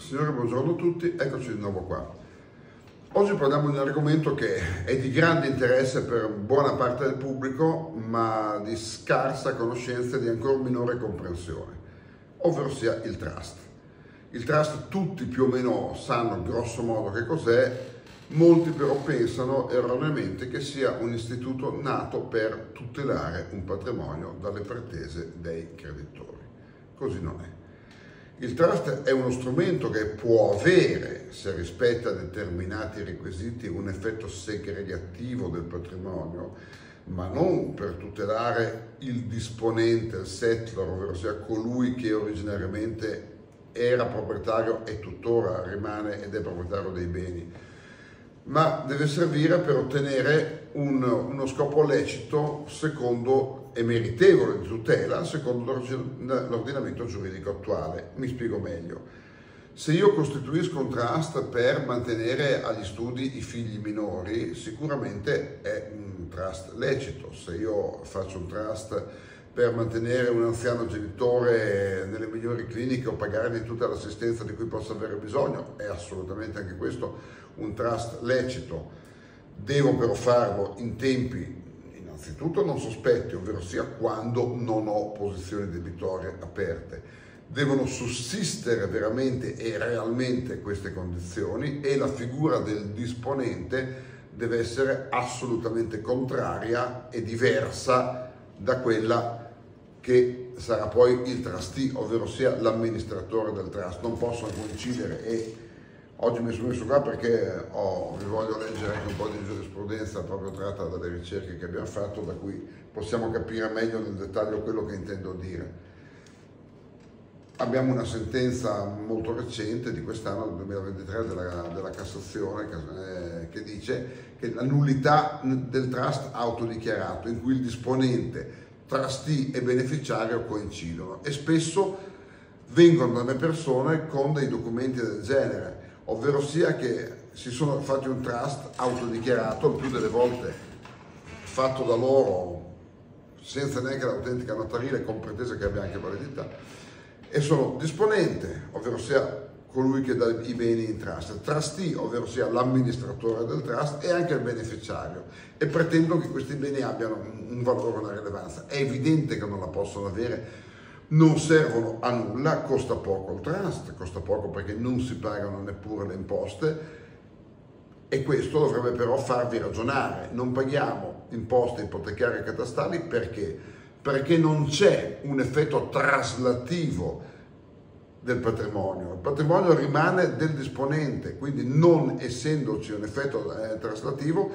Signore, buongiorno a tutti, eccoci di nuovo qua. Oggi parliamo di un argomento che è di grande interesse per buona parte del pubblico, ma di scarsa conoscenza e di ancora minore comprensione, ovvero sia il trust. Il trust tutti più o meno sanno grosso modo che cos'è, molti però pensano erroneamente che sia un istituto nato per tutelare un patrimonio dalle pretese dei creditori. Così non è. Il trust è uno strumento che può avere, se rispetta determinati requisiti, un effetto segregativo del patrimonio, ma non per tutelare il disponente, il settlor, ovvero sia colui che originariamente era proprietario e tuttora rimane ed è proprietario dei beni, ma deve servire per ottenere uno scopo lecito secondo e meritevole di tutela secondo l'ordinamento giuridico attuale. Mi spiego meglio. Se io costituisco un trust per mantenere agli studi i figli minori, sicuramente è un trust lecito. Se io faccio un trust per mantenere un anziano genitore nelle migliori cliniche o pagargli tutta l'assistenza di cui possa avere bisogno, è assolutamente anche questo un trust lecito. Devo però farlo in tempi innanzitutto non sospetti, ovvero sia quando non ho posizioni debitorie aperte. Devono sussistere veramente e realmente queste condizioni e la figura del disponente deve essere assolutamente contraria e diversa da quella che sarà poi il trustee, ovvero sia l'amministratore del trust. Non possono coincidere e oggi mi sono messo qua perché vi voglio leggere anche un po' di giurisprudenza proprio tratta dalle ricerche che abbiamo fatto, da cui possiamo capire meglio nel dettaglio quello che intendo dire. Abbiamo una sentenza molto recente di quest'anno, del 2023, della Cassazione, che dice che la nullità del trust autodichiarato, in cui il disponente, trustee e beneficiario coincidono, e spesso vengono da persone con dei documenti del genere, ovvero sia che si sono fatti un trust autodichiarato, il più delle volte fatto da loro senza neanche l'autentica notarile, con pretesa che abbia anche validità, e sono disponente, ovvero sia colui che dà i beni in trust, trustee, ovvero sia l'amministratore del trust, e anche il beneficiario, e pretendo che questi beni abbiano un valore, una rilevanza. È evidente che non la possono avere, non servono a nulla, costa poco il trust, costa poco perché non si pagano neppure le imposte, e questo dovrebbe però farvi ragionare. Non paghiamo imposte ipotecarie e catastali perché? Perché non c'è un effetto traslativo del patrimonio, il patrimonio rimane del disponente, quindi non essendoci un effetto traslativo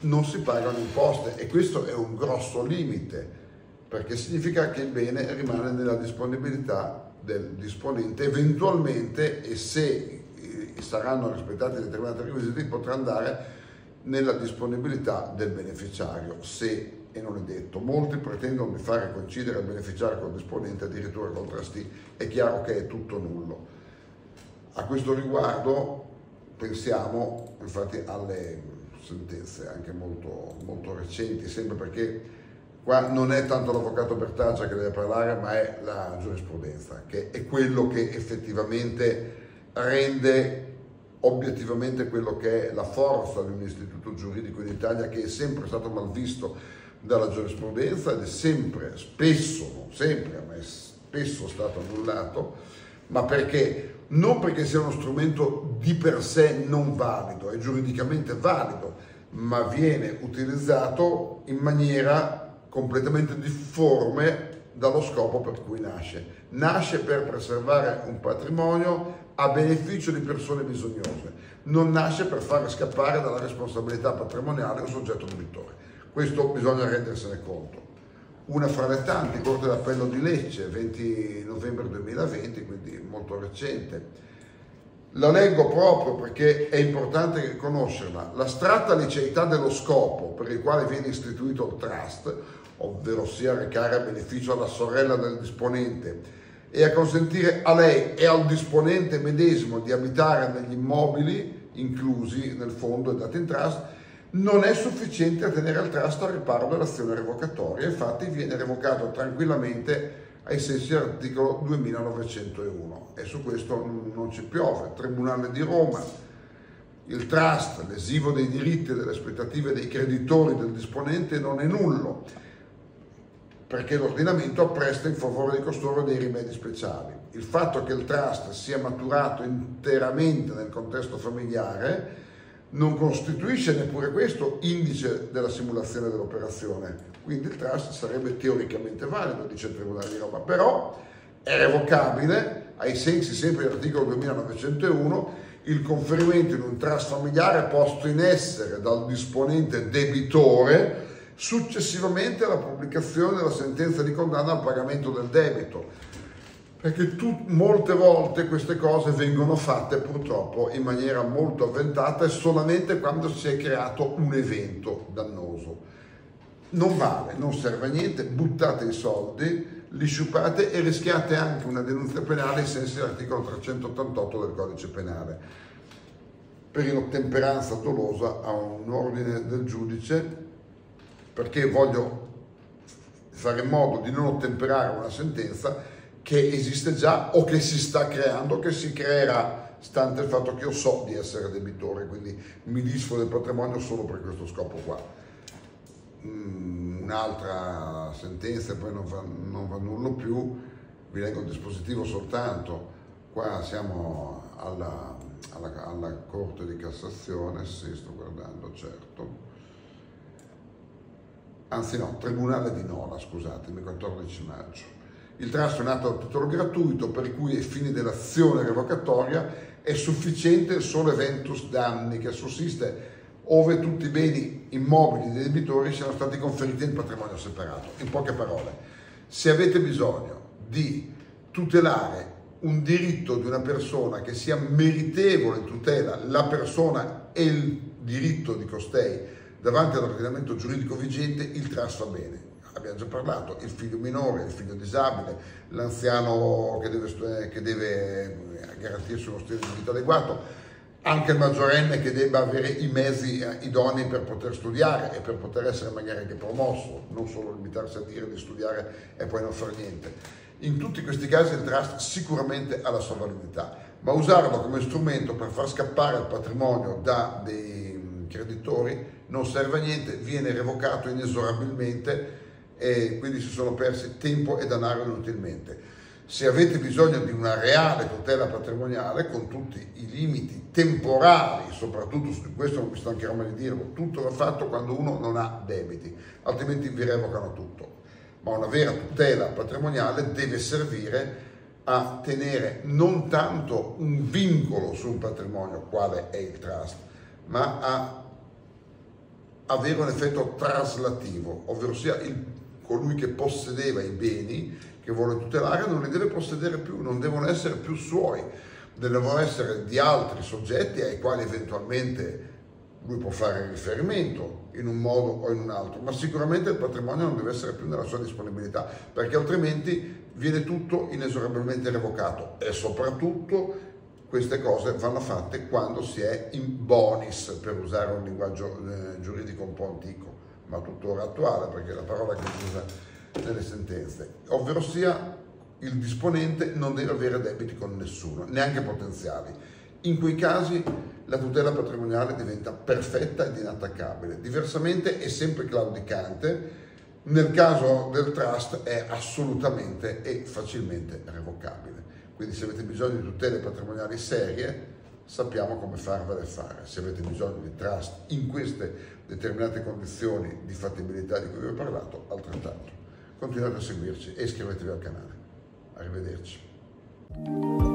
non si pagano imposte, e questo è un grosso limite, perché significa che il bene rimane nella disponibilità del disponente. Eventualmente, e se saranno rispettati determinati requisiti, potrà andare nella disponibilità del beneficiario, se e non è detto. Molti pretendono di fare coincidere il beneficiario col disponente, addirittura col trustee. È chiaro che è tutto nullo. A questo riguardo pensiamo infatti alle sentenze anche molto recenti, sempre perché qua non è tanto l'avvocato Bertaccia che deve parlare, ma è la giurisprudenza, che è quello che effettivamente rende obiettivamente quello che è la forza di un istituto giuridico in Italia, che è sempre stato malvisto dalla giurisprudenza ed è sempre, spesso, non sempre, ma è spesso stato annullato, ma perché? Non perché sia uno strumento di per sé non valido, è giuridicamente valido, ma viene utilizzato in maniera completamente difforme dallo scopo per cui nasce. Nasce per preservare un patrimonio a beneficio di persone bisognose, non nasce per far scappare dalla responsabilità patrimoniale un soggetto debitore. Questo bisogna rendersene conto. Una fra le tante, Corte d'Appello di Lecce, 20 novembre 2020, quindi molto recente. La leggo proprio perché è importante conoscerla. La astratta liceità dello scopo per il quale viene istituito il trust, ovvero sia recare a beneficio alla sorella del disponente e a consentire a lei e al disponente medesimo di abitare negli immobili inclusi nel fondo e dati in trust, non è sufficiente a tenere il trust al riparo dell'azione revocatoria. Infatti viene revocato tranquillamente ai sensi dell'articolo 2901, e su questo non ci piove. Tribunale di Roma: il trust lesivo dei diritti e delle aspettative dei creditori del disponente non è nullo, perché l'ordinamento appresta in favore di costoro dei rimedi speciali. Il fatto che il trust sia maturato interamente nel contesto familiare non costituisce neppure questo indice della simulazione dell'operazione, quindi il trust sarebbe teoricamente valido, dice il Tribunale di Roma, però è revocabile ai sensi sempre dell'articolo 2901 il conferimento in un trust familiare posto in essere dal disponente debitore successivamente alla pubblicazione della sentenza di condanna al pagamento del debito, perché molte volte queste cose vengono fatte purtroppo in maniera molto avventata e solamente quando si è creato un evento dannoso. Non vale, non serve a niente, buttate i soldi, li sciupate e rischiate anche una denunzia penale ai sensi dell'articolo 388 del codice penale, per inottemperanza dolosa a un ordine del giudice, perché voglio fare in modo di non ottemperare una sentenza che esiste già o che si sta creando, che si creerà, stante il fatto che io so di essere debitore, quindi mi disfo del patrimonio solo per questo scopo qua. Un'altra sentenza, poi non va nulla più, vi leggo il dispositivo soltanto, qua siamo alla Corte di Cassazione, sì, sto guardando, certo, anzi no, Tribunale di Nola, scusatemi, 14 maggio. Il trust è un atto a titolo gratuito, per cui ai fini dell'azione revocatoria è sufficiente il solo eventus danni che sussiste ove tutti i beni immobili dei debitori siano stati conferiti in patrimonio separato. In poche parole, se avete bisogno di tutelare un diritto di una persona che sia meritevole di tutela, la persona e il diritto di costei davanti all'ordinamento giuridico vigente, il trust va bene. Abbiamo già parlato, il figlio minore, il figlio disabile, l'anziano che deve garantirsi uno stile di vita adeguato, anche il maggiorenne che debba avere i mezzi idonei per poter studiare e per poter essere magari anche promosso, non solo limitarsi a dire di studiare e poi non fare niente. In tutti questi casi il trust sicuramente ha la sua validità, ma usarlo come strumento per far scappare il patrimonio da dei creditori non serve a niente, viene revocato inesorabilmente, e quindi si sono persi tempo e denaro inutilmente. Se avete bisogno di una reale tutela patrimoniale con tutti i limiti temporali, soprattutto su questo non mi stancherò mai di dirlo, tutto va fatto quando uno non ha debiti, altrimenti vi revocano tutto. Ma una vera tutela patrimoniale deve servire a tenere non tanto un vincolo sul patrimonio, quale è il trust, ma a avere un effetto traslativo, ovvero sia colui che possedeva i beni che vuole tutelare non li deve possedere più, non devono essere più suoi, devono essere di altri soggetti ai quali eventualmente lui può fare riferimento in un modo o in un altro, ma sicuramente il patrimonio non deve essere più nella sua disponibilità, perché altrimenti viene tutto inesorabilmente revocato, e soprattutto queste cose vanno fatte quando si è in bonis, per usare un linguaggio giuridico un po' antico, ma tuttora attuale, perché è la parola che si usa nelle sentenze, ovvero sia il disponente non deve avere debiti con nessuno, neanche potenziali. In quei casi la tutela patrimoniale diventa perfetta ed inattaccabile, diversamente è sempre claudicante, nel caso del trust è assolutamente e facilmente revocabile. Quindi se avete bisogno di tutele patrimoniali serie, sappiamo come farvele fare. Se avete bisogno di trust in queste determinate condizioni di fattibilità di cui vi ho parlato, altrettanto. Continuate a seguirci e iscrivetevi al canale. Arrivederci.